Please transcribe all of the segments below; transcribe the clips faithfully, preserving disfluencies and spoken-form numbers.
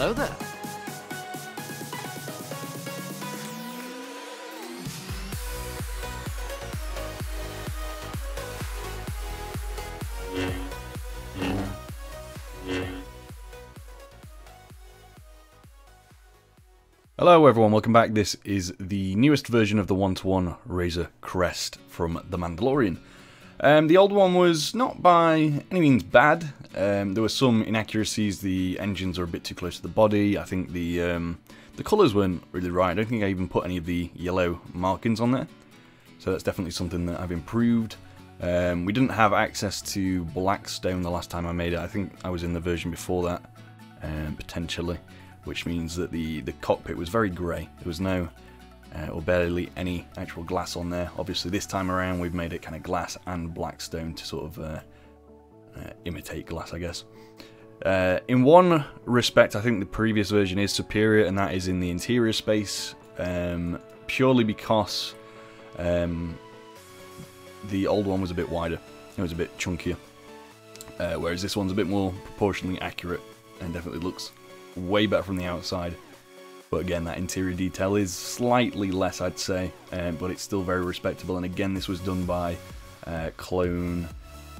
Hello there. Hello everyone, welcome back. This is the newest version of the one to one Razor Crest from The Mandalorian. Um, the old one was not by any means bad. Um, there were some inaccuracies. The engines are a bit too close to the body. I think the um, the colours weren't really right. I don't think I even put any of the yellow markings on there. So that's definitely something that I've improved. Um, we didn't have access to Blackstone the last time I made it. I think I was in the version before that, um, potentially. Which means that the, the cockpit was very grey. There was no, uh, or barely any actual glass on there. Obviously this time around we've made it kind of glass and Blackstone to sort of uh, uh, imitate glass, I guess. Uh, in one respect I think the previous version is superior, and that is in the interior space, um, purely because um, the old one was a bit wider. It was a bit chunkier, uh, whereas this one's a bit more proportionally accurate and definitely looks way better from the outside. But again, that interior detail is slightly less, I'd say, um, but it's still very respectable. And again, this was done by uh, Clone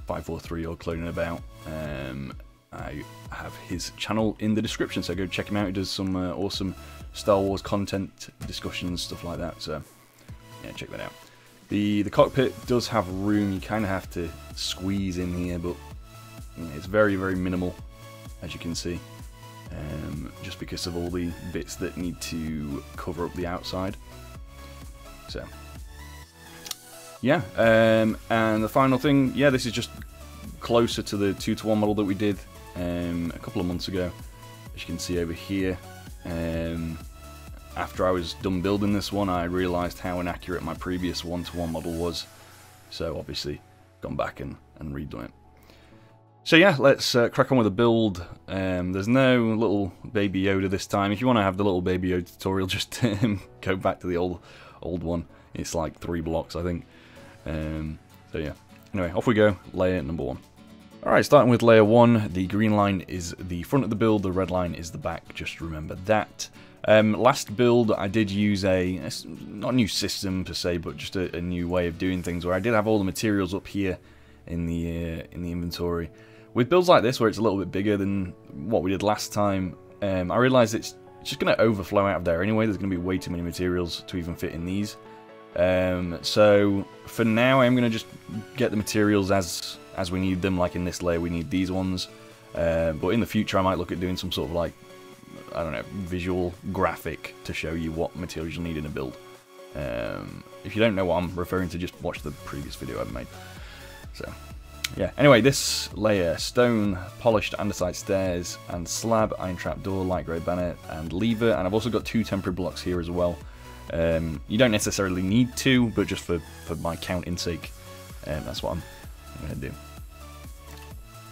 five four three or Cloning About. Um, I have his channel in the description, so go check him out. He does some uh, awesome Star Wars content, discussions, stuff like that. So yeah, check that out. The the cockpit does have room. You kind of have to squeeze in here, but you know, it's very very minimal, as you can see. Um, just because of all the bits that need to cover up the outside. So yeah, um, and the final thing, yeah, this is just closer to the two to one model that we did um, a couple of months ago, as you can see over here. Um, after I was done building this one, I realised how inaccurate my previous one to one model was, so obviously gone back and, and redone it. So yeah, let's uh, crack on with the build. Um, there's no little Baby Yoda this time. If you want to have the little Baby Yoda tutorial, just um, go back to the old old one. It's like three blocks, I think. Um, so yeah. Anyway, off we go. Layer number one. Alright, starting with layer one. The green line is the front of the build. The red line is the back. Just remember that. Um, last build, I did use a, a not a new system per se, but just a, a new way of doing things, where I did have all the materials up here in the uh, in the inventory. With builds like this, where it's a little bit bigger than what we did last time, um, I realised it's just going to overflow out of there anyway. There's going to be way too many materials to even fit in these. Um, so for now, I'm going to just get the materials as as we need them. Like in this layer, we need these ones. Uh, but in the future, I might look at doing some sort of, like, I don't know, visual graphic to show you what materials you'll need in a build. Um, if you don't know what I'm referring to, just watch the previous video I've made. So. Yeah, anyway, this layer, stone, polished andesite stairs, and slab, iron trapdoor, light grey banner, and lever. And I've also got two temporary blocks here as well. Um, you don't necessarily need to, but just for, for my counting's sake, um, that's what I'm going to do.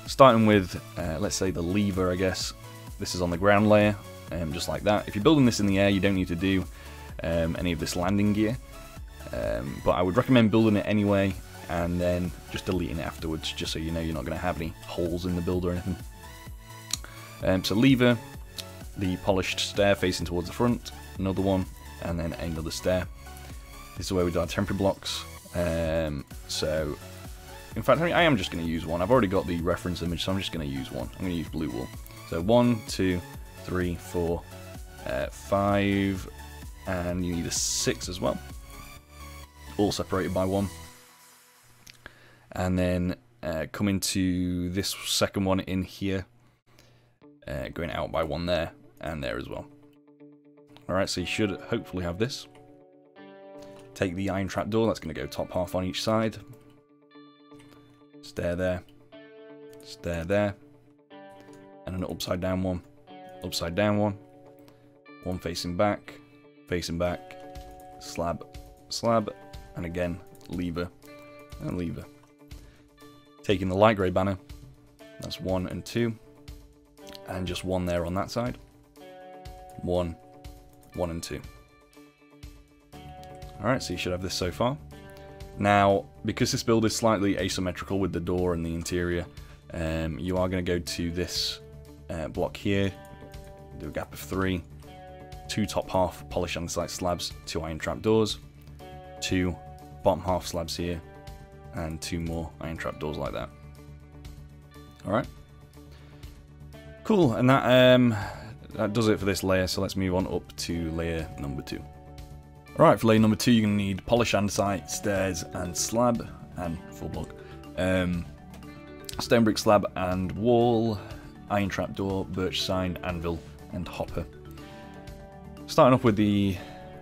Starting with, uh, let's say, the lever, I guess. This is on the ground layer, um, just like that. If you're building this in the air, you don't need to do um, any of this landing gear. Um, but I would recommend building it anyway, and then just deleting it afterwards, just so you know you're not going to have any holes in the build or anything. Um, so lever, the polished stair facing towards the front, another one, and then another stair. This is where we do our temporary blocks. Um, so, in fact, I am just going to use one. I've already got the reference image, so I'm just going to use one. I'm going to use blue wool. So one, two, three, four, uh, five, and you need a six as well. All separated by one. And then uh, come into this second one in here, uh, going out by one there, and there as well. Alright, so you should hopefully have this. Take the iron trapdoor, that's going to go top half on each side. Stair there, stair there, and an upside down one, upside down one, one facing back, facing back, slab, slab, and again, lever, and lever. Taking the light grey banner, that's one and two, and just one there on that side, one, one and two. Alright, so you should have this so far. Now, because this build is slightly asymmetrical with the door and the interior, um, you are going to go to this uh, block here, do a gap of three, two top half polished andesite slabs, two iron trapdoors, two bottom half slabs here, and two more iron trapdoors like that. Alright. Cool, and that, um, that does it for this layer, so let's move on up to layer number two. Alright, for layer number two, you're going to need polished andesite, stairs, and slab, and full block. Um, stone brick slab and wall, iron trapdoor, birch sign, anvil, and hopper. Starting off with the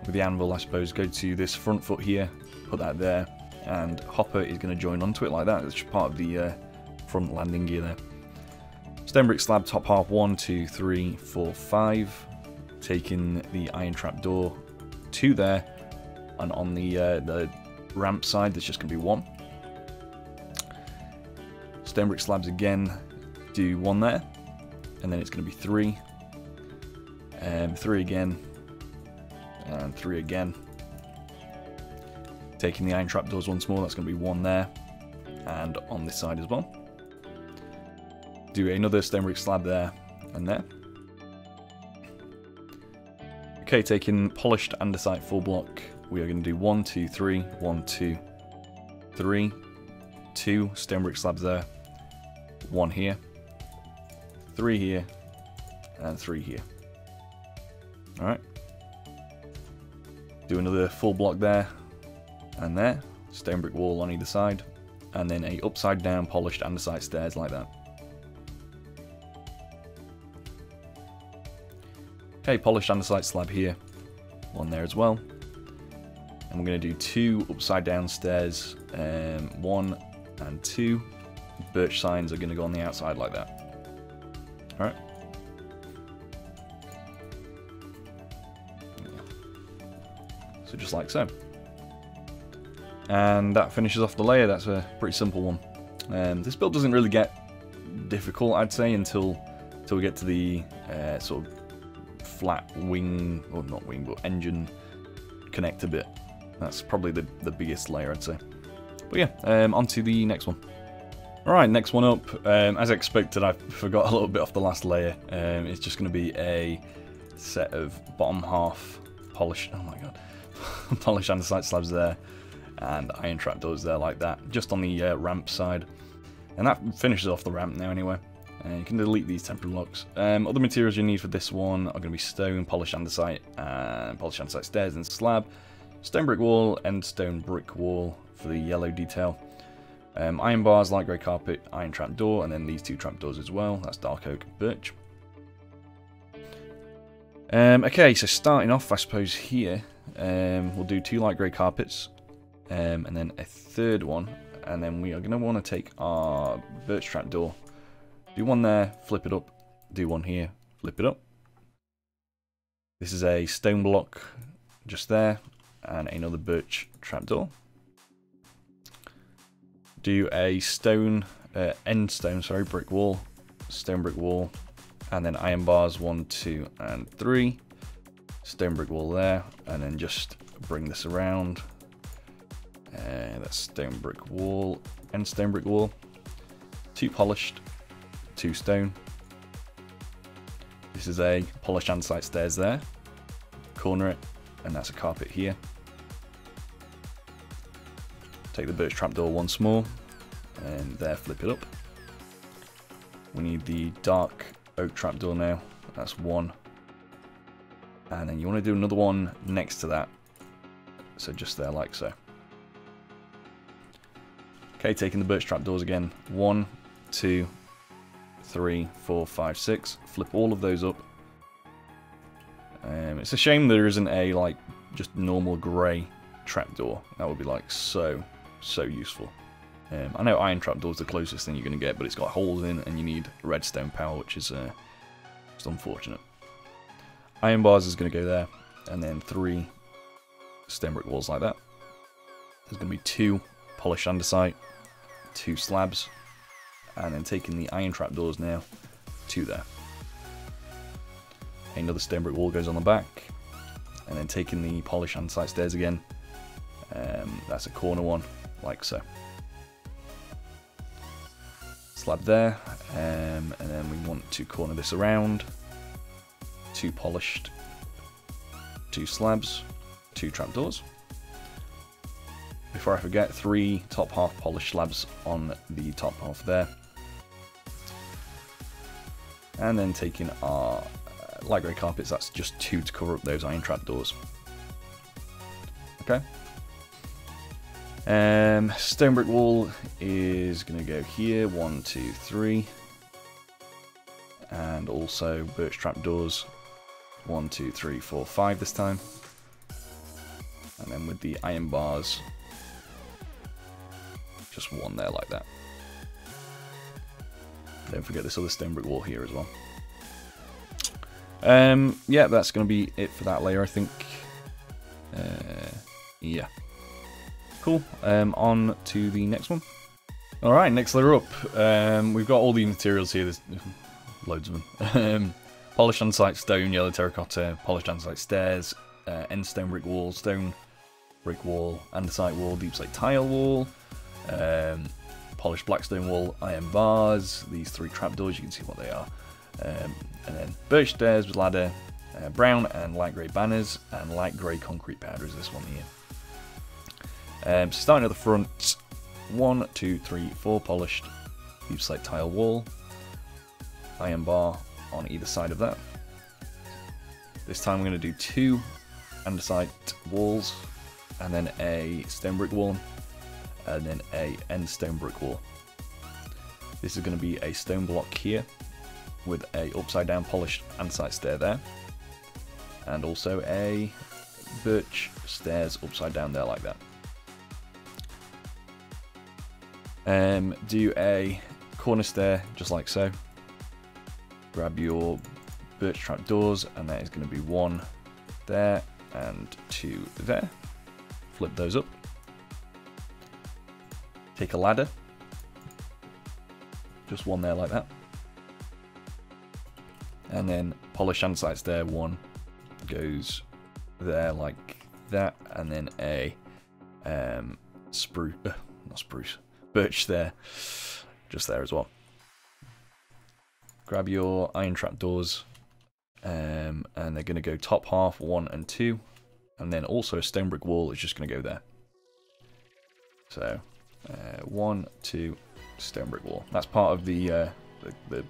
with the anvil, I suppose, go to this front foot here, put that there, and hopper is going to join onto it like that. It's part of the uh, front landing gear there. Stone brick slab, top half, one, two, three, four, five. Taking the iron trapdoor to there, and on the uh, the ramp side, there's just going to be one. Stone brick slabs again, do one there, and then it's going to be three, um, three again, and three again. Taking the iron trapdoors once more, that's going to be one there, and on this side as well. Do another stone brick slab there and there. Okay, taking polished andesite full block, we are going to do one, two, three, one, two, three, two stone brick slabs there. One here, three here, and three here. Alright. Do another full block there and there. Stone brick wall on either side. And then a upside down polished andesite stairs like that. Okay, polished andesite slab here. One there as well. And we're going to do two upside down stairs. Um, one and two. Birch signs are going to go on the outside like that. Alright. So just like so. And that finishes off the layer. That's a pretty simple one. Um, this build doesn't really get difficult, I'd say, until, until we get to the uh, sort of flat wing, or not wing, but engine connector bit. That's probably the, the biggest layer, I'd say. But yeah, um, on to the next one. Alright, next one up, um, as expected, I forgot a little bit off the last layer. Um, it's just going to be a set of bottom half polished, oh my god, polished andesite slabs there, and iron trapdoors there like that, just on the uh, ramp side. And that finishes off the ramp now anyway. Uh, you can delete these temporary blocks. Um, other materials you need for this one are going to be stone, polished andesite, and polished andesite stairs and slab, stone brick wall, and stone brick wall for the yellow detail. Um, iron bars, light grey carpet, iron trap door, and then these two trap doors as well. That's dark oak and birch. Um, okay, so starting off, I suppose here, um, we'll do two light grey carpets, um, and then a third one, and then we are going to want to take our birch trap door, do one there, flip it up, do one here, flip it up. This is a stone block just there, and another birch trap door. Do a stone, uh, end stone, sorry, brick wall, stone brick wall, and then iron bars, one, two, and three. Stone brick wall there, and then just bring this around. Uh, that's stone brick wall, end stone brick wall, two polished, two stone. This is a polished andesite stairs there, corner it, and that's a carpet here. Take the birch trapdoor once more, and there, flip it up. We need the dark oak trapdoor now, that's one. And then you want to do another one next to that, so just there like so. Okay, taking the birch trapdoors again, one, two, three, four, five, six, flip all of those up. Um, it's a shame there isn't a like just normal grey trapdoor, that would be like so. So useful. Um, I know iron trapdoor is the closest thing you're going to get, but it's got holes in and you need redstone power, which is uh, just unfortunate. Iron bars is going to go there, and then three stone brick walls like that. There's going to be two polished andesite, two slabs, and then taking the iron trapdoors now, two there. Another stone brick wall goes on the back, and then taking the polished andesite stairs again. Um, that's a corner one. Like so. Slab there, um, and then we want to corner this around. two polished, two slabs, two trapdoors. Before I forget, three top half polished slabs on the top half there. And then taking our uh, light grey carpets, that's just two to cover up those iron trapdoors. Okay. Um, stone brick wall is going to go here, one, two, three. And also birch trapdoors, one, two, three, four, five this time. And then with the iron bars, just one there like that. Don't forget this other stone brick wall here as well. Um, yeah, that's going to be it for that layer, I think. Uh, yeah. Cool. Um, on to the next one. Alright, next layer up. Um, we've got all the materials here. There's loads of them. um, polished andesite stone, yellow terracotta, polished andesite stairs, uh, end stone brick wall, stone brick wall, andesite wall, deep slate tile wall. Um, polished blackstone wall, iron bars, these three trapdoors, you can see what they are. Um, and then birch stairs with ladder, uh, brown and light grey banners, and light grey concrete powder is this one here. Um, so starting at the front, one, two, three, four polished deep slate tile wall, iron bar on either side of that. This time we're going to do two andesite walls, and then a stone brick wall, and then a end stone brick wall. This is going to be a stone block here with a upside down polished andesite stair there, and also a birch stairs upside down there like that. Um, do a corner stair just like so. Grab your birch trap doors, and that is going to be one there and two there. Flip those up. Take a ladder, just one there like that, and then polished andesite stair one goes there like that, and then a um, spruce, uh, not spruce, birch stair just there as well. Grab your iron trap doors, um, and they're going to go top half one and two, and then also a stone brick wall is just going to go there. So. Uh, one, two, stone brick wall. That's part of the, uh, the, the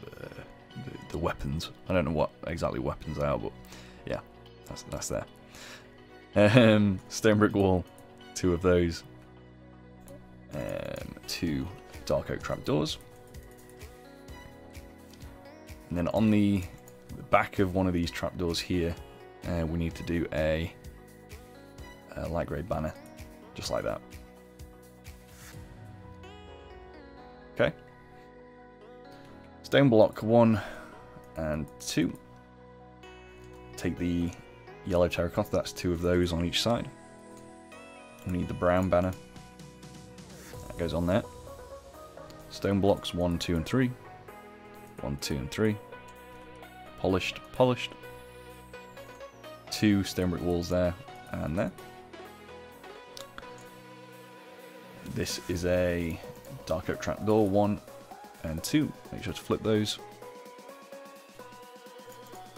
the the weapons. I don't know what exactly weapons are, but yeah, that's that's there. Um, stone brick wall, two of those. Um, two dark oak trapdoors, and then on the back of one of these trapdoors here, uh, we need to do a, a light grey banner. Just like that. Okay. Stone block one and two. Take the yellow terracotta, that's two of those on each side. We need the brown banner. That goes on there. Stone blocks one, two, and three. One, two, and three. Polished, polished. Two stone brick walls there and there. This is a dark oak trapdoor, one and two. Make sure to flip those.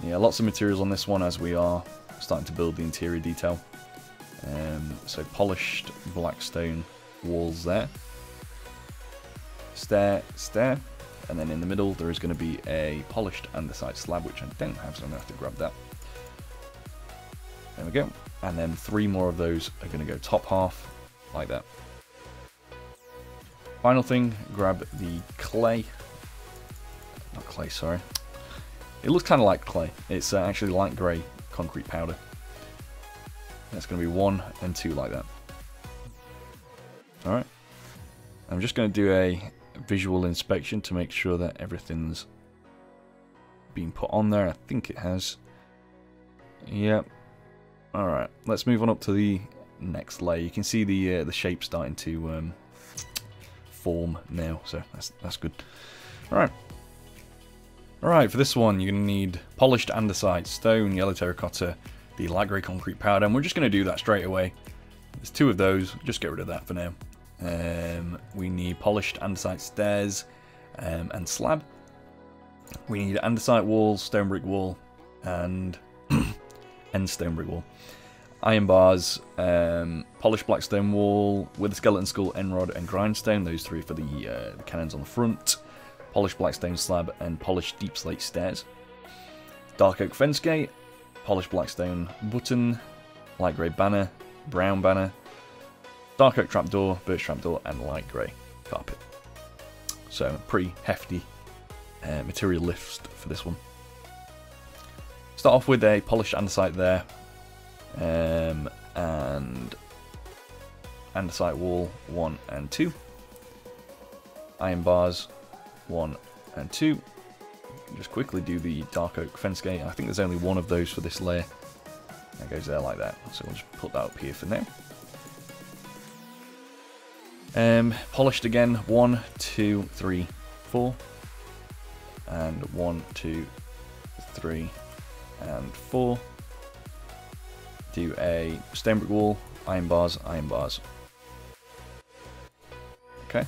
Yeah, lots of materials on this one as we are starting to build the interior detail. Um, so polished blackstone walls there. Stair, stair. And then in the middle there is going to be a polished andesite slab, which I don't have, so I'm going to have to grab that. There we go. And then three more of those are going to go top half, like that. Final thing, grab the clay, not clay, sorry, it looks kind of like clay, it's uh, actually light grey concrete powder. That's going to be one and two like that. Alright, I'm just going to do a visual inspection to make sure that everything's been put on there. I think it has. Yep. Alright, let's move on up to the next layer. You can see the, uh, the shape starting to... Um, form now, so that's that's good. Alright. Alright, for this one you're gonna need polished andesite, stone, yellow terracotta, the light grey concrete powder, and we're just gonna do that straight away. There's two of those, just get rid of that for now. Um, we need polished andesite stairs um, and slab. We need andesite wall, stone brick wall, and end stone brick wall. Iron bars, um, polished blackstone wall with a skeleton skull, enrod, and grindstone. Those three for the, uh, the cannons on the front. Polished blackstone slab and polished deep slate stairs. Dark oak fence gate, polished blackstone button, light grey banner, brown banner, dark oak trapdoor, birch trapdoor, and light grey carpet. So pretty hefty uh, material list for this one. Start off with a polished andesite there. Um, and andesite wall one and two, iron bars one and two. Just quickly do the dark oak fence gate. I think there's only one of those for this layer. That goes there like that. So we'll just put that up here for now. Um, polished again. One, two, three, four, and one, two, three, and four. Do a stone brick wall, iron bars, iron bars. Okay.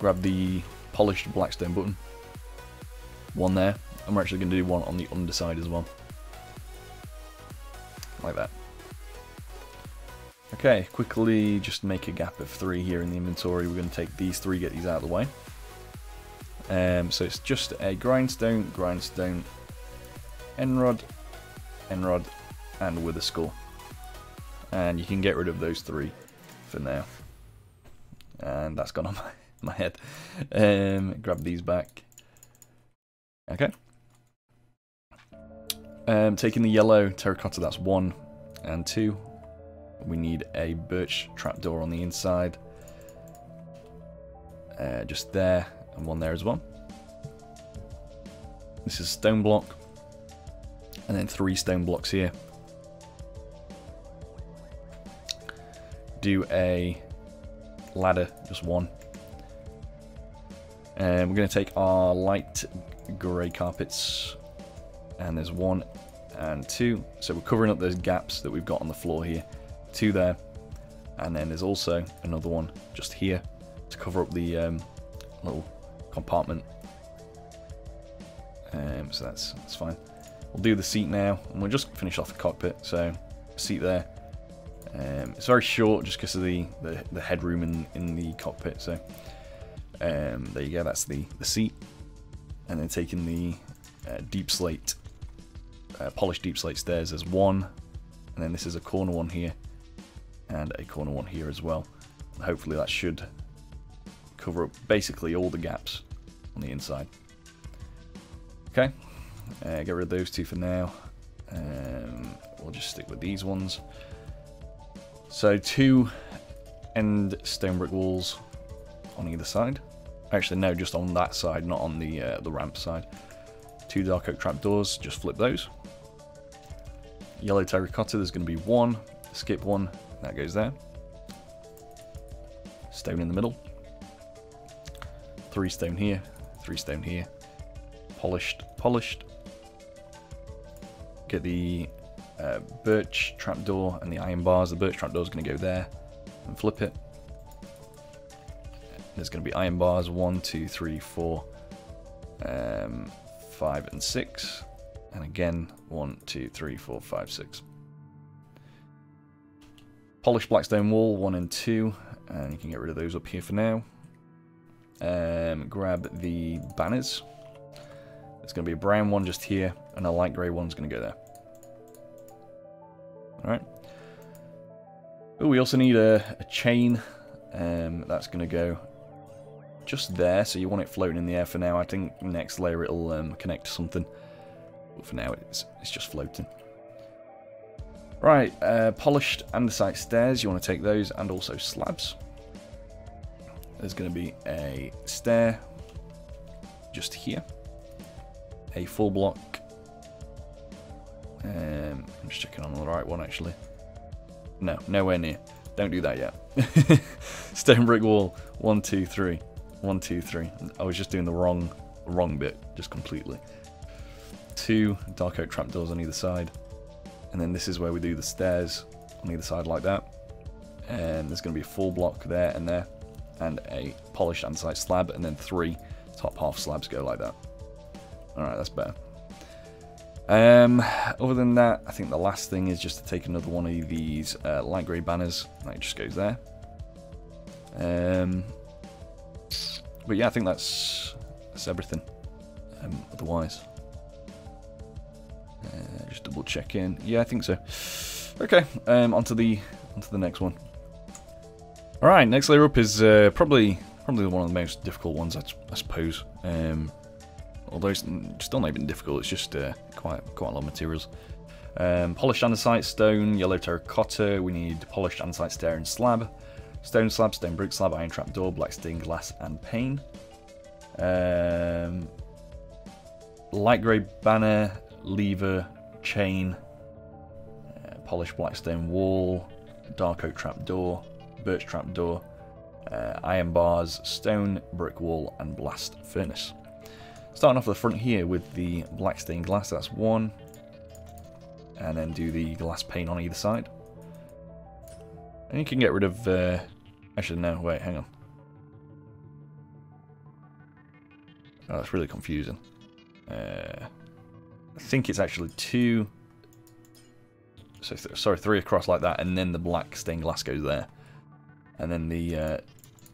Grab the polished blackstone button. One there, and we're actually going to do one on the underside as well. Like that. Okay, quickly just make a gap of three here in the inventory. We're going to take these three, get these out of the way. Um, so it's just a grindstone, grindstone, enrod, enrod, and with a skull, and you can get rid of those three for now, and that's gone on my, my head. Um, grab these back. Okay, um, taking the yellow terracotta, that's one and two. We need a birch trapdoor on the inside, uh, just there, and one there as well. This is stone block, and then three stone blocks here. Do a ladder, just one. And we're going to take our light grey carpets, and there's one and two. So we're covering up those gaps that we've got on the floor here. Two there, and then there's also another one just here to cover up the um, little compartment. Um, so that's, that's fine. We'll do the seat now, and we'll just finish off the cockpit. So, seat there. Um, it's very short just because of the, the, the headroom in, in the cockpit. So, um, there you go, that's the, the seat. And then taking the uh, deep slate, uh, polished deep slate stairs as one. And then this is a corner one here, and a corner one here as well. And hopefully that should cover up basically all the gaps on the inside. Okay. Uh, get rid of those two for now. Um, we'll just stick with these ones. So two end stone brick walls on either side. Actually, no, just on that side, not on the uh, the ramp side. Two dark oak trapdoors. Just flip those. Yellow terracotta. There's going to be one. Skip one. That goes there. Stone in the middle. Three stone here. Three stone here. Polished. Polished. Get the uh, birch trapdoor and the iron bars. The birch trapdoor is going to go there and flip it. There's going to be iron bars one, two, three, four, um, five, and six. And again, one, two, three, four, five, six. Polished blackstone wall one and two, and you can get rid of those up here for now. Um, grab the banners. It's going to be a brown one just here, and a light grey one's going to go there. Alright. Oh, we also need a, a chain. Um, that's going to go just there, so you want it floating in the air for now. I think next layer it'll um, connect to something. But for now, it's, it's just floating. Right, uh, polished andesite stairs. You want to take those, and also slabs. There's going to be a stair just here. A full block. Um, I'm just checking on the right one actually. No, nowhere near. Don't do that yet. Stone brick wall. One, two, three. One, two, three. I was just doing the wrong, wrong bit, just completely. Two dark oak trapdoors on either side, and then this is where we do the stairs on either side like that. And there's going to be a full block there and there, and a polished andesite slab, and then three top half slabs go like that. Alright, that's better. Um, other than that, I think the last thing is just to take another one of these uh, light grey banners. That just goes there. Um, but yeah, I think that's, that's everything. Um, otherwise, uh, just double check in. Yeah, I think so. Okay, um, onto the onto the next one. All right, next layer up is uh, probably probably one of the most difficult ones, I, I suppose. Um, although it's still not even difficult, it's just uh, quite quite a lot of materials. Um, polished andesite stone, yellow terracotta. We need polished andesite stair and slab, stone slab, stone brick slab, iron trap door, black stained glass, and pane. Um, light grey banner, lever, chain, uh, polished blackstone wall, dark oak trapdoor, birch trapdoor, uh, iron bars, stone, brick wall, and blast furnace. Starting off the front here with the black stained glass, that's one, and then do the glass pane on either side. And you can get rid of, uh, actually no, wait, hang on. Oh, that's really confusing. Uh, I think it's actually two, so th sorry, three across like that, and then the black stained glass goes there. And then the uh,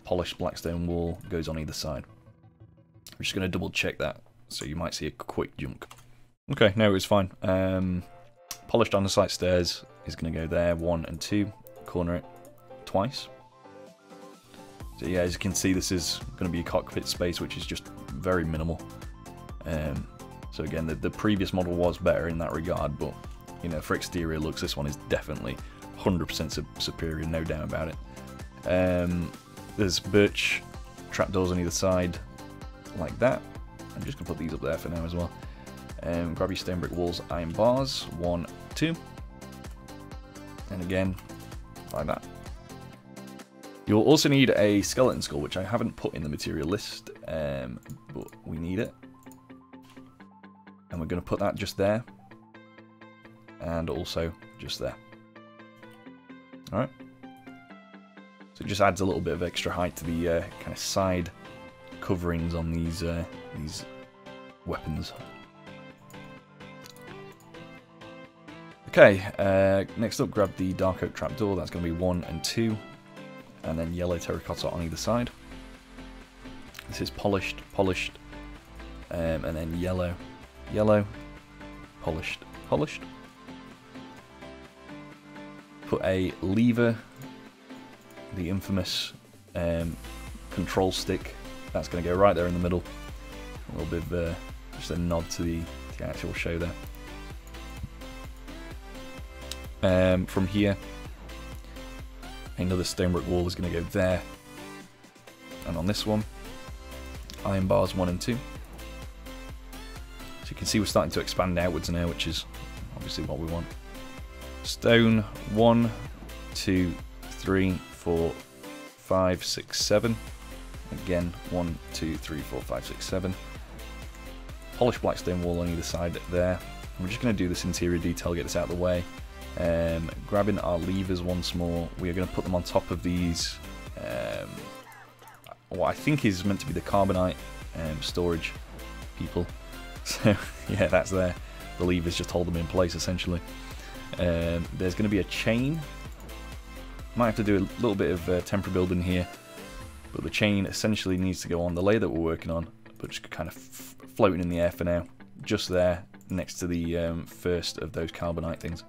polished blackstone wall goes on either side. I'm just going to double check that, so you might see a quick jump. Okay, no, it's fine. Um, polished andesite stairs is going to go there, one and two, corner it twice. So yeah, as you can see, this is going to be a cockpit space, which is just very minimal. Um, so again, the, the previous model was better in that regard, but you know, for exterior looks, this one is definitely one hundred percent superior, no doubt about it. Um, there's birch trapdoors on either side, like that. I'm just gonna put these up there for now as well. Um, grab your stone brick walls, iron bars, one, two, and again, like that. You'll also need a skeleton skull, which I haven't put in the material list, um, but we need it. And we're going to put that just there, and also just there. All right. So it just adds a little bit of extra height to the uh, kind of side coverings on these uh, these weapons. Okay. Uh, next up, grab the dark oak trapdoor. That's going to be one and two, and then yellow terracotta on either side. This is polished, polished, um, and then yellow. Yellow, polished, polished. Put a lever, the infamous um, control stick. That's going to go right there in the middle. A little bit of uh, just a nod to the, the actual show there. Um, from here, another stone brick wall is going to go there. And on this one, iron bars one and two. So you can see we're starting to expand outwards now, which is obviously what we want. Stone, one, two, three, four, five, six, seven. Again, one, two, three, four, five, six, seven. Polished blackstone wall on either side there. We're just going to do this interior detail, get this out of the way. Um, grabbing our levers once more. We are going to put them on top of these, um, what I think is meant to be the carbonite um, storage people. So yeah, that's there. The levers just hold them in place essentially. Um, there's going to be a chain. Might have to do a little bit of uh, temporary building here, but the chain essentially needs to go on the layer that we're working on, but just kind of f floating in the air for now, just there next to the um, first of those carbonite things.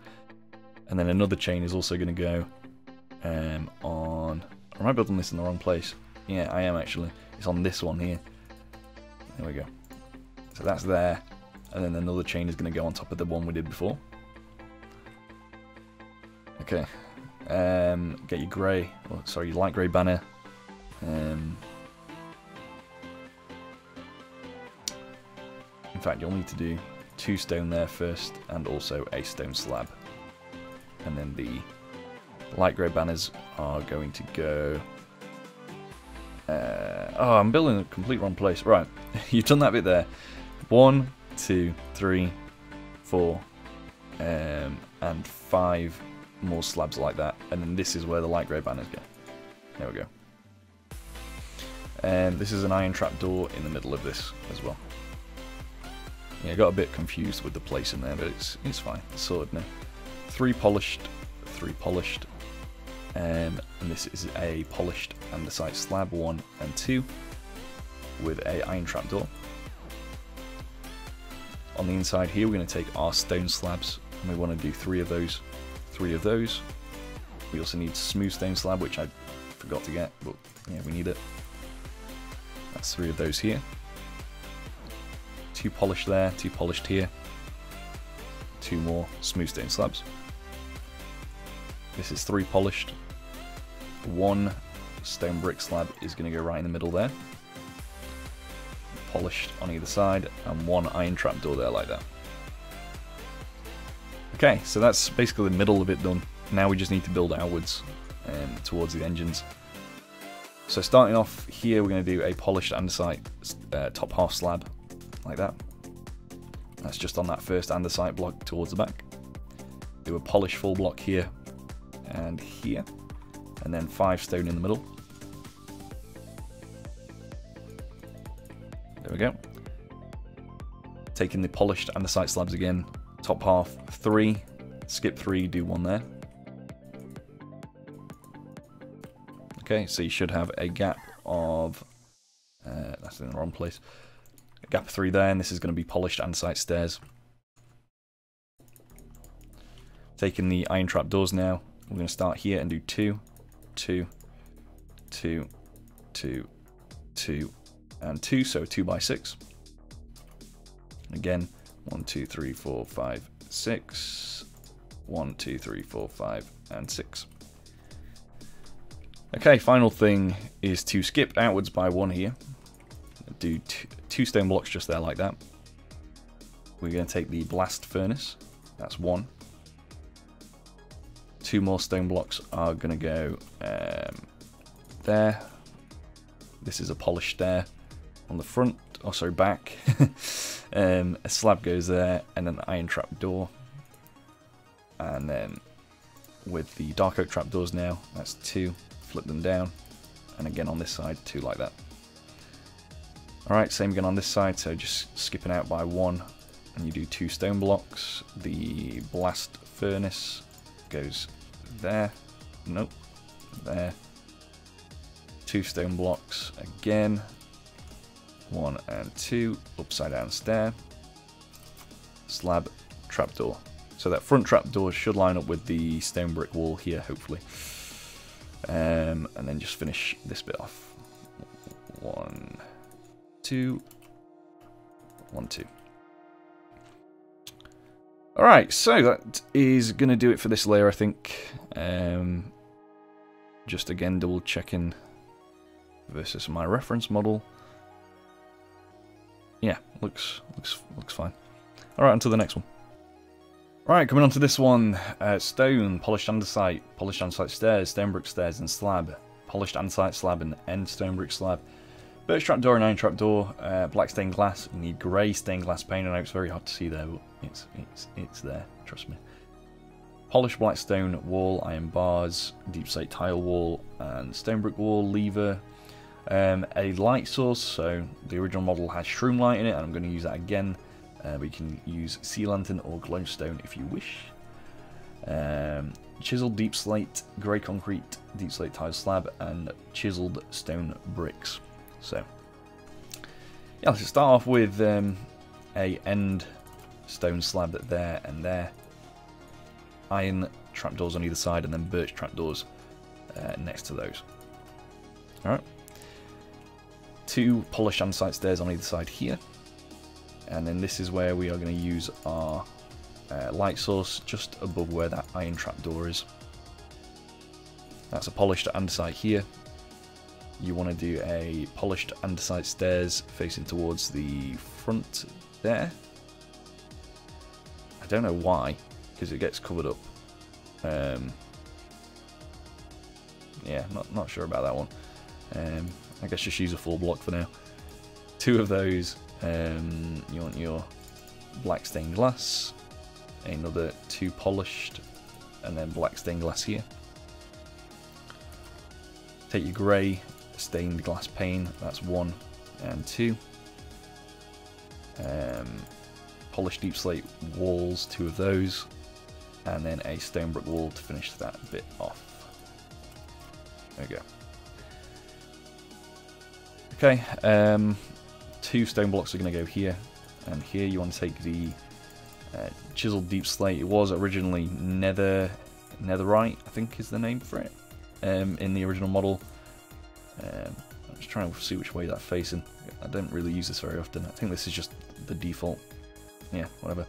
And then another chain is also going to go um, on. Am I building this in the wrong place? Yeah, I am actually. It's on this one here. There we go. So that's there, and then another chain is going to go on top of the one we did before. Okay, um, get your grey, or sorry, your light grey banner. Um, in fact, you'll need to do two stone there first, and also a stone slab. And then the light grey banners are going to go... Uh, oh, I'm building a complete wrong place. Right, you've done that bit there. One, two, three, four, um, and five more slabs like that, and then this is where the light grey banners go. There we go. and this is an iron trap door in the middle of this as well. Yeah, I got a bit confused with the place in there, but it's it's fine. It's sorted now. Three polished, three polished, um, and this is a polished andesite slab one and two with a iron trap door. On the inside here, we're going to take our stone slabs, and we want to do three of those, three of those. We also need smooth stone slab, which I forgot to get, but yeah, we need it. That's three of those here. Two polished there, two polished here. Two more smooth stone slabs. This is three polished. One stone brick slab is going to go right in the middle there. Polished on either side, and one iron trapdoor there like that. Okay, so that's basically the middle of it done. Now we just need to build outwards um, towards the engines. So starting off here, we're going to do a polished andesite uh, top half slab like that. That's just on that first andesite block towards the back. Do a polished full block here and here, and then five stone in the middle. There we go. Taking the polished andesite slabs again, top half three, skip three, do one there. Okay, so you should have a gap of, uh, that's in the wrong place, a gap of three there, and this is going to be polished andesite stairs. Taking the iron trap doors now, we're going to start here and do two, two, two, two, two, and two, so two by six. Again, one, two, three, four, five, six. One, two, three, four, five, and six. Okay, final thing is to skip outwards by one here. Do two, two stone blocks just there like that. We're going to take the blast furnace. That's one. Two more stone blocks are going to go um, there. This is a polished stair on the front, oh sorry, back. um, a slab goes there, and an iron trap door. And then with the dark oak trap doors now, that's two, flip them down. And again on this side, two like that. Alright, same again on this side, so just skipping out by one, and you do two stone blocks. The blast furnace goes there, nope, there. Two stone blocks again, one and two, upside down stair, slab, trapdoor. So that front trapdoor should line up with the stone brick wall here, hopefully. Um, and then just finish this bit off. One, two, one, two. Alright, so that is going to do it for this layer, I think. Um, just again, double checking versus my reference model. Yeah, looks looks looks fine. All right, on to the next one. All right, coming on to this one. Uh, stone, polished andesite, polished andesite stairs, stone brick stairs and slab, polished andesite slab and end stone brick slab, birch trap door and iron trap door, uh, black stained glass. You need grey stained glass paint. I know it's very hard to see there, but it's it's it's there. Trust me. Polished black stone wall, iron bars, deep slate tile wall, and stone brick wall lever. Um, a light source, so the original model has shroom light in it, and I'm going to use that again. Uh, we can use sea lantern or glowstone if you wish. Um, chiseled deep slate, grey concrete, deep slate tile slab, and chiseled stone bricks. So, yeah, let's start off with um, a end stone slab there and there. Iron trapdoors on either side, and then birch trapdoors uh, next to those. All right. Two polished andesite stairs on either side here, and then this is where we are going to use our uh, light source just above where that iron trapdoor is. That's a polished andesite here. You want to do a polished andesite stairs facing towards the front there. I don't know why, because it gets covered up. Um, yeah, not not sure about that one. Um, I guess just use a full block for now. Two of those. Um, you want your black stained glass, another two polished, and then black stained glass here. Take your grey stained glass pane, that's one and two. Um, polished deep slate walls, two of those, and then a stone brick wall to finish that bit off. There we go. Okay, um, two stone blocks are going to go here, and here you want to take the uh, chiseled deep slate. It was originally nether, netherite, I think is the name for it, um, in the original model. Um, I'm just trying to see which way that's facing. I don't really use this very often. I think this is just the default. Yeah, whatever.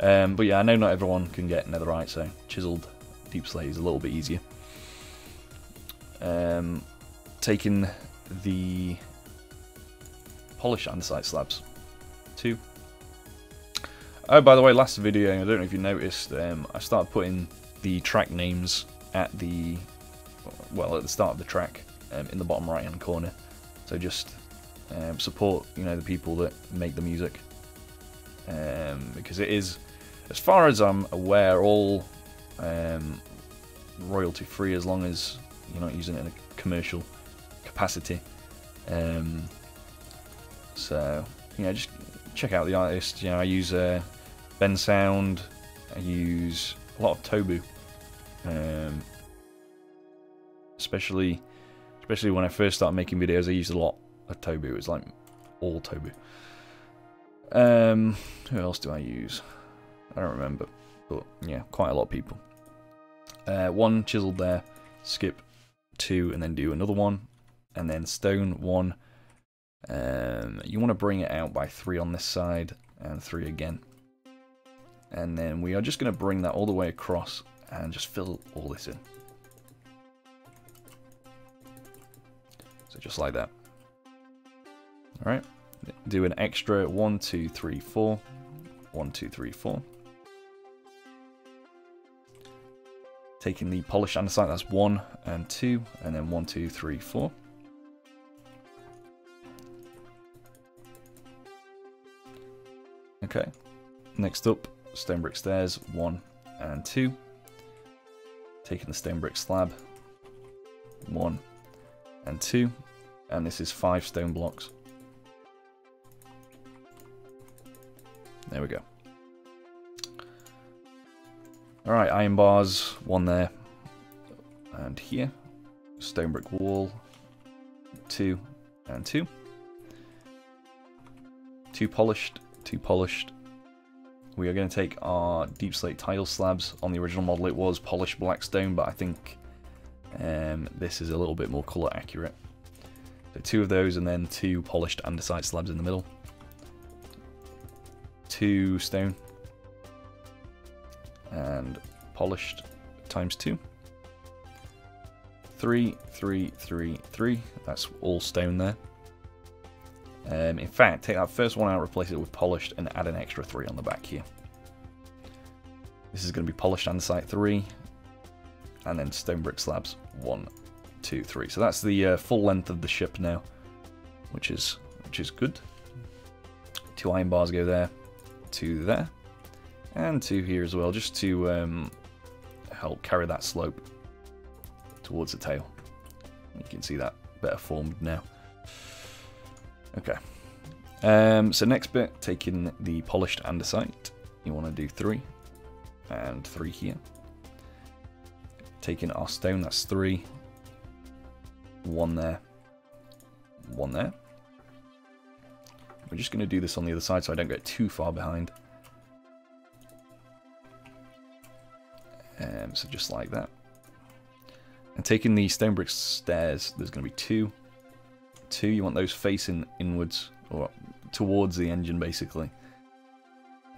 Um, but yeah, I know not everyone can get netherite, so chiseled deep slate is a little bit easier. Um, taking the polished andesite slabs, two. Oh, by the way, last video, I don't know if you noticed, um, I started putting the track names at the, well, at the start of the track, um, in the bottom right-hand corner. So just um, support, you know, the people that make the music, um, because it is, as far as I'm aware, all um, royalty-free as long as you're not using it in a commercial capacity. Um, so, you know, just check out the artists. You know, I use uh, Bensound, I use a lot of Tobu, um, especially especially when I first started making videos, I used a lot of Tobu. It was like all Tobu. Um, who else do I use? I don't remember, but yeah, quite a lot of people. Uh, one chiseled there, skip two, and then do another one, and then stone one. Um, you want to bring it out by three on this side and three again, and then we are just going to bring that all the way across and just fill all this in, so just like that. All right, do an extra one two three four, one two three four, taking the polished andesite, that's one and two, and then one two three four. Okay, next up, stone brick stairs, one and two. Taking the stone brick slab, one and two. And this is five stone blocks. There we go. Alright, iron bars, one there and here. Stone brick wall, two and two. Two polished. Too polished. We are going to take our deep slate tile slabs. On the original model it was polished blackstone, but I think um, this is a little bit more colour accurate. So two of those, and then two polished andesite slabs in the middle. Two stone and polished times two. Three, three, three, three. That's all stone there. Um, in fact, take that first one out, replace it with polished, and add an extra three on the back here. This is going to be polished andesite three, and then stone brick slabs one, two, three. So that's the uh, full length of the ship now, which is which is good. Two iron bars go there, two there, and two here as well, just to um, help carry that slope towards the tail. You can see that better formed now. Okay, um, so next bit, taking the polished andesite, you want to do three, and three here. Taking our stone, that's three, one there, one there. We're just going to do this on the other side so I don't get too far behind. Um, so just like that. And taking the stone brick stairs, there's going to be two. Two, you want those facing inwards or towards the engine basically,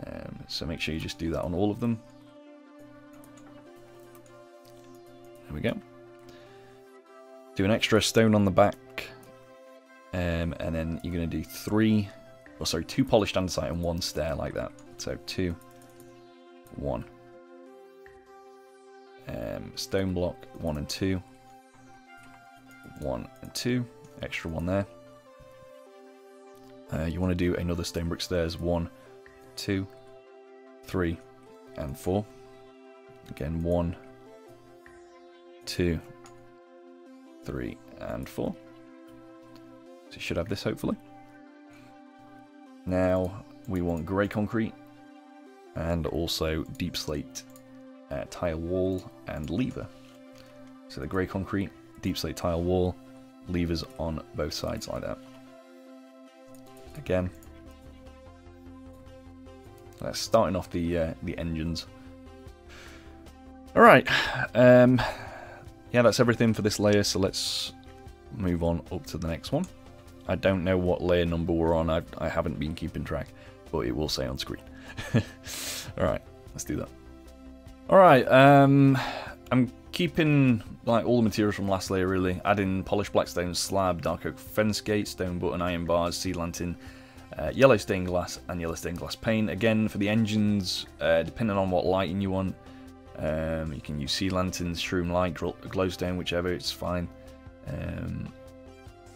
um, so make sure you just do that on all of them. There we go. Do an extra stone on the back, um, and then you're going to do three, or sorry, two polished andesite and one stair like that. So two, one, um, stone block, one and two, one and two. Extra one there. Uh, you want to do another stone brick stairs, one, two, three, and four. Again, one, two, three, and four. So you should have this, hopefully. Now, we want grey concrete and also deep slate uh, tile wall and lever. So the grey concrete, deep slate tile wall, levers on both sides like that. Again, that's starting off the uh, the engines. All right, um, yeah, that's everything for this layer. So let's move on up to the next one. I don't know what layer number we're on. I, I haven't been keeping track, but it will say on screen. All right, let's do that. All right, um, I'm keeping like all the materials from last layer really. Adding polished blackstone slab, dark oak fence gate, stone button, iron bars, sea lantern, uh, yellow stained glass, and yellow stained glass pane. Again, for the engines, uh, depending on what lighting you want, um, you can use sea lanterns, shroom light, glowstone, whichever, it's fine. Um,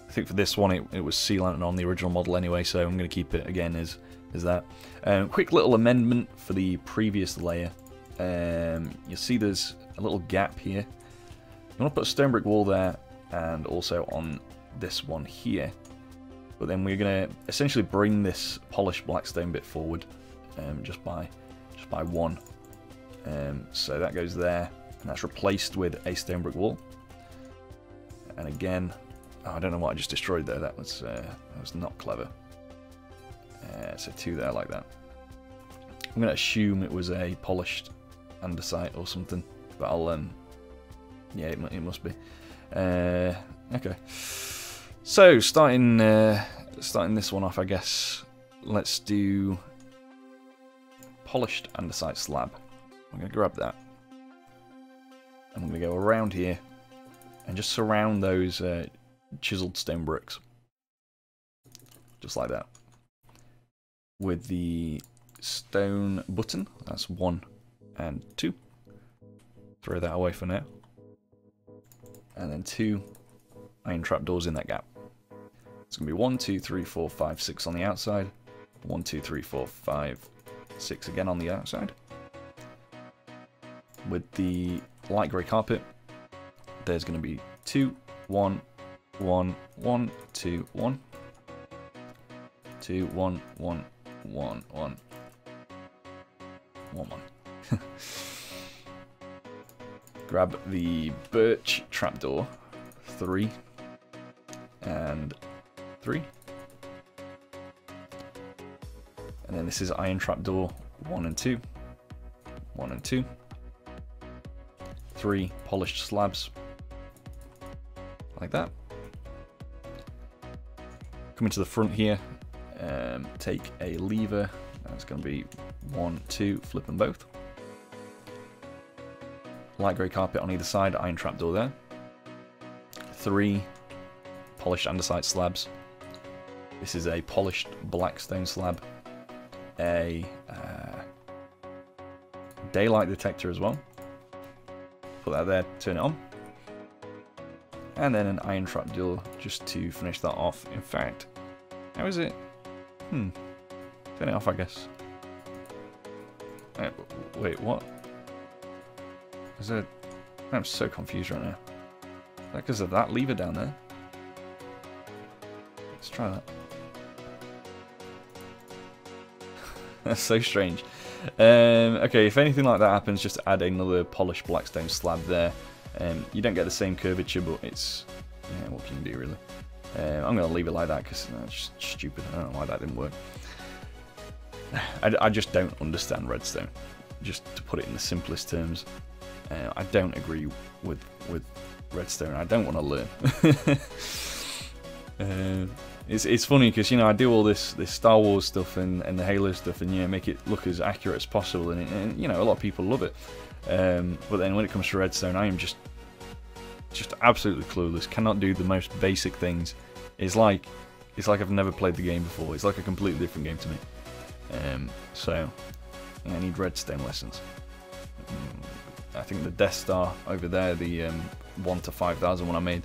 I think for this one, it, it was sea lantern on the original model anyway, so I'm going to keep it again as, as that. Um, quick little amendment for the previous layer. Um, you'll see there's a little gap here. You want to put a stone brick wall there and also on this one here. But then we're going to essentially bring this polished blackstone bit forward um, just by just by one. Um, so that goes there, and that's replaced with a stone brick wall. And again, oh, I don't know what I just destroyed there. That was uh, that was not clever. Uh, so two there like that. I'm going to assume it was a polished andesite or something, but I'll um, yeah, it, it must be. Uh, okay. So starting uh, starting this one off, I guess let's do polished andesite slab. I'm going to grab that, and I'm going to go around here and just surround those uh, chiseled stone bricks, just like that, with the stone button. That's one and two. Throw that away for now, and then two iron trapdoors in that gap. It's gonna be one, two, three, four, five, six on the outside. One, two, three, four, five, six again on the outside. With the light grey carpet, there's gonna be two, one, one, one, two, one, two, one, one, one, one, one, one. Grab the birch trapdoor, three and three, and then this is iron trapdoor, one and two, one and two, three polished slabs, like that. Coming to the front here, um, take a lever. That's going to be one, two, flip them both. Light grey carpet on either side, iron trapdoor there. Three polished andesite slabs. This is a polished blackstone slab. A uh, daylight detector as well. Put that there, turn it on. And then an iron trapdoor just to finish that off. In fact, how is it? Hmm. Turn it off, I guess. Wait, what? Is there... I'm so confused right now. Is that because of that lever down there? Let's try that. That's so strange. Um, okay, if anything like that happens, just add another polished blackstone slab there. Um, you don't get the same curvature, but it's... Yeah, what can you do, really? Uh, I'm going to leave it like that because that's just stupid. I don't know why that didn't work. I, I just don't understand redstone. Just to put it in the simplest terms. Uh, I don't agree with with redstone. I don't want to learn. uh, it's it's funny because you know I do all this this Star Wars stuff and, and the Halo stuff and you know make it look as accurate as possible and, and you know a lot of people love it. Um, but then when it comes to redstone, I am just just absolutely clueless. Cannot do the most basic things. It's like it's like I've never played the game before. It's like a completely different game to me. Um, so yeah, I need redstone lessons. Mm. I think the Death Star over there, the um, one to five thousand one I made,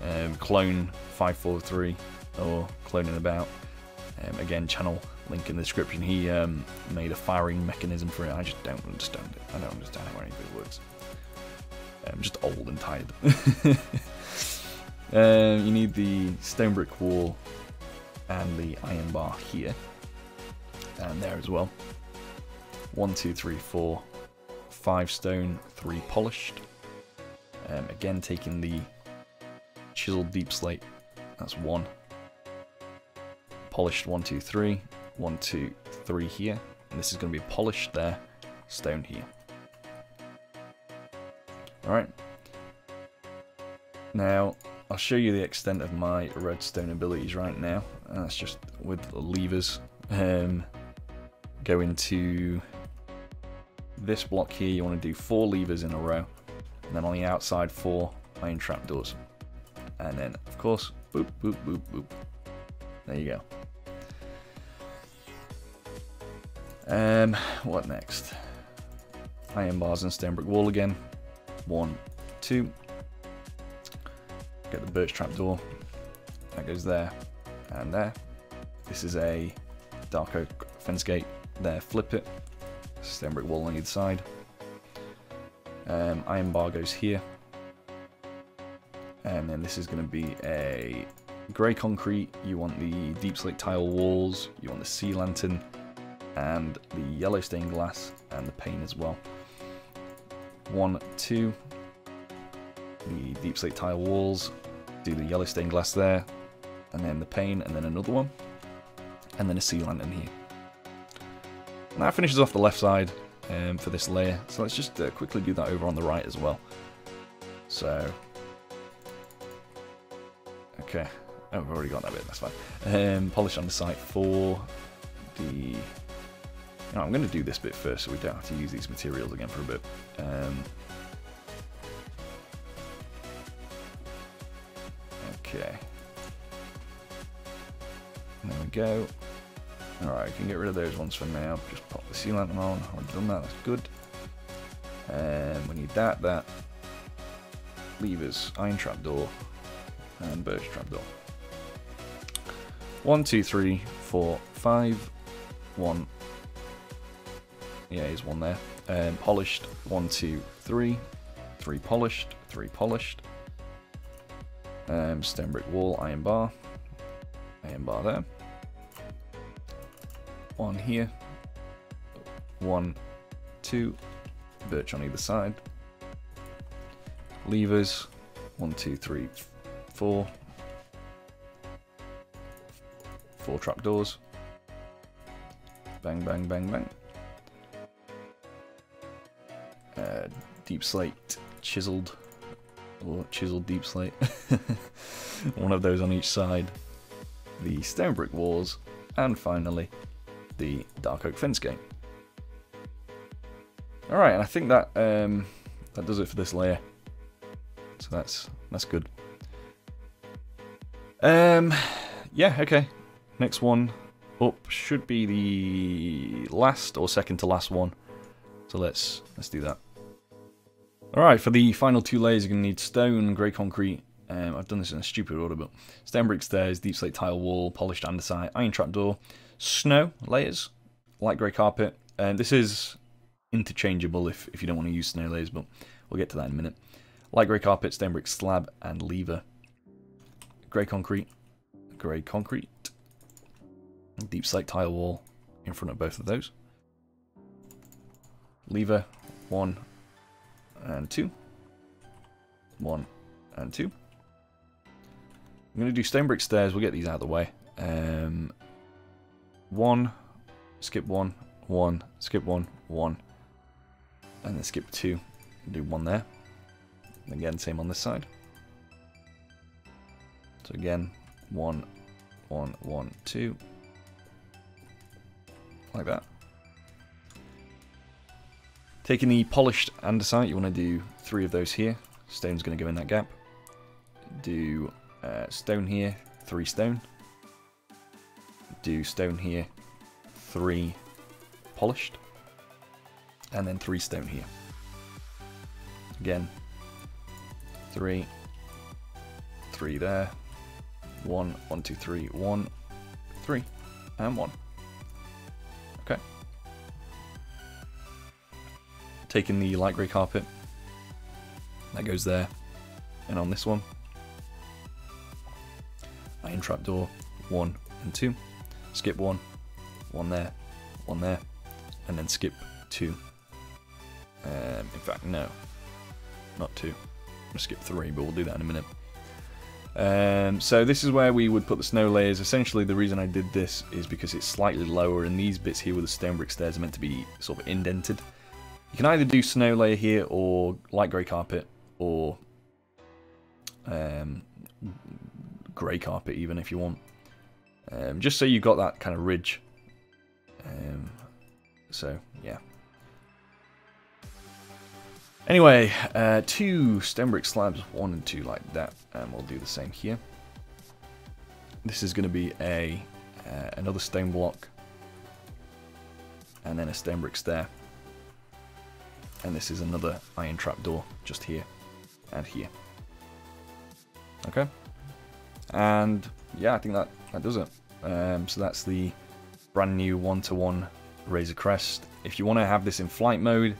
um, Clone five four three or Cloning About. Um, again, channel link in the description. He um, made a firing mechanism for it. I just don't understand it. I don't understand how any of it works. I'm just old and tired. Uh, you need the stone brick wall and the iron bar here and there as well. One, two, three, four, five stone, three polished. Um, again, taking the chiseled deep slate, that's one. Polished one, two, three, one, two, three here. And this is going to be polished there, stone here. Alright. Now, I'll show you the extent of my redstone abilities right now. And that's just with the levers. Um, go into this block here, you want to do four levers in a row. And then on the outside, four iron trapdoors. And then, of course, boop, boop, boop, boop. There you go. Um, what next? Iron bars and stone brick wall again. One, two. Get the birch trapdoor. That goes there and there. This is a dark oak fence gate. There, flip it. Stone brick wall on either side. Um, iron bar goes here. And then this is going to be a grey concrete. You want the deep slate tile walls. You want the sea lantern. And the yellow stained glass and the pane as well. One, two, the deep slate tile walls, do the yellow stained glass there, and then the pane, and then another one, and then a sea lantern here. And that finishes off the left side um, for this layer, so let's just uh, quickly do that over on the right as well. So, okay, oh, I've already got that bit, that's fine. Um, polish on the site for the... Now, I'm going to do this bit first so we don't have to use these materials again for a bit. Um, okay. There we go. Alright, we can get rid of those ones for now. Just pop the sea lantern on. I've already done that, that's good. Um, we need that, that. Levers, iron trapdoor, and birch trapdoor. One, two, three, four, five. One. Yeah, he's one there. Um, polished, one, two, three. Three polished, three polished. Um, stone brick wall, iron bar. Iron bar there. One here. One, two. Birch on either side. Levers, one, two, three, four. Four trapdoors. Bang, bang, bang, bang. Uh, deep slate, chiseled, or chiseled deep slate. One of those on each side. The stone brick walls, and finally, the dark oak fence gate. All right, and I think that um, that does it for this layer. So that's that's good. Um, yeah, okay. Next one up should be the last or second to last one. So let's let's do that. Alright, for the final two layers, you're going to need stone, grey concrete. Um, I've done this in a stupid order, but stone brick stairs, deep slate tile wall, polished andesite, iron trapdoor, snow layers, light grey carpet. Um, this is interchangeable if, if you don't want to use snow layers, but we'll get to that in a minute. Light grey carpet, stone brick slab, and lever. Grey concrete, grey concrete, deep slate tile wall in front of both of those. Lever, one. And two. One and two. I'm going to do stone brick stairs. We'll get these out of the way. Um, one, skip one, one, skip one, one. And then skip two. Do one there. And again, same on this side. So again, one, one, one, two. Like that. Taking the polished andesite, you want to do three of those here. Stone's going to go in that gap. Do uh, stone here, three stone. Do stone here, three polished. And then three stone here. Again, three, three there. One, one, two, three, one, three, and one. Okay. Taking the light grey carpet, that goes there, and on this one, and trapdoor, one and two, skip one, one there, one there, and then skip two. Um, in fact, no, not two. I'm gonna skip three, but we'll do that in a minute. Um, so this is where we would put the snow layers. Essentially, the reason I did this is because it's slightly lower, and these bits here with the stone brick stairs are meant to be sort of indented. You can either do snow layer here, or light grey carpet, or um, grey carpet even if you want. Um, just so you've got that kind of ridge. Um, so, yeah. Anyway, uh, two stone brick slabs, one and two like that, and we'll do the same here. This is going to be a uh, another stone block, and then a stone brick stair, and this is another iron trapdoor just here and here. Okay, and yeah, I think that that does it. Um, so that's the brand new one-to-one Razor Crest. If you want to have this in flight mode.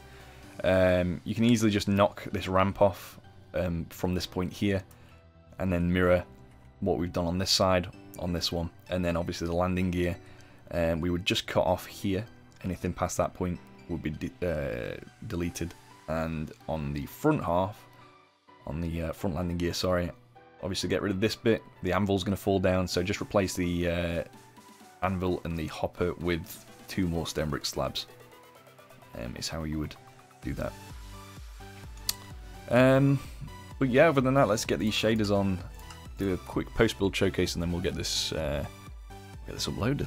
Um, you can easily just knock this ramp off um, from this point here, and then mirror what we've done on this side on this one, and then obviously the landing gear. Um, we would just cut off here. Anything past that point would be de uh, deleted. And on the front half, on the uh, front landing gear, sorry, obviously get rid of this bit. The anvil's going to fall down, so just replace the uh, anvil and the hopper with two more stone brick slabs. Um, is how you would do that. Um, but yeah, other than that, let's get these shaders on, do a quick post build showcase, and then we'll get this uh, get this uploaded.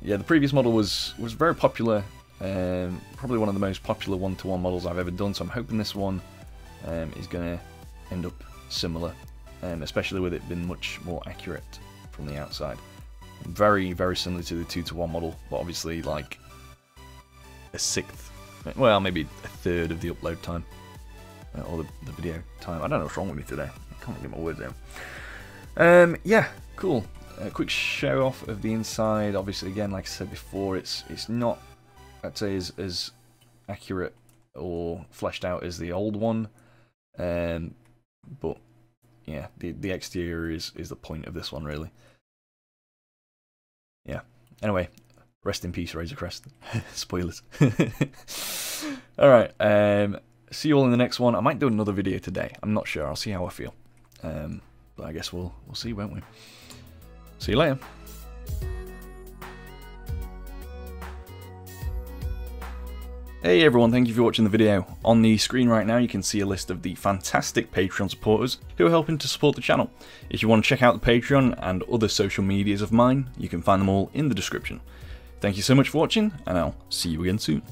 Yeah, the previous model was was very popular, um, probably one of the most popular one-to-one models I've ever done. So I'm hoping this one um, is going to end up similar, um, especially with it being much more accurate from the outside. Very very similar to the two-to-one model, but obviously like a sixth, well maybe a third of the upload time, uh, or the, the video time. I don't know what's wrong with me today, I can't get my words out. Um, yeah, cool. A quick show off of the inside. Obviously again, like I said before, it's it's not, I'd say, as, as accurate or fleshed out as the old one, um, but yeah, the, the exterior is, is the point of this one really. Yeah, anyway. Rest in peace, Razor Crest. Spoilers. Alright, um, see you all in the next one. I might do another video today. I'm not sure. I'll see how I feel. Um, but I guess we'll, we'll see, won't we? See you later. Hey everyone, thank you for watching the video. On the screen right now you can see a list of the fantastic Patreon supporters who are helping to support the channel. If you want to check out the Patreon and other social medias of mine, you can find them all in the description. Thank you so much for watching, and I'll see you again soon.